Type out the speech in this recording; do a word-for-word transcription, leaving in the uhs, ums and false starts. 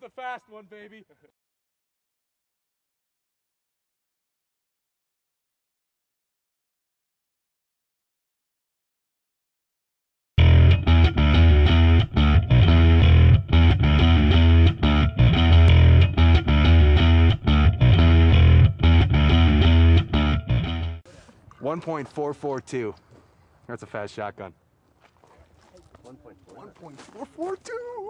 was the fast one, baby. one point four four two. That's a fast shotgun. one point four four two.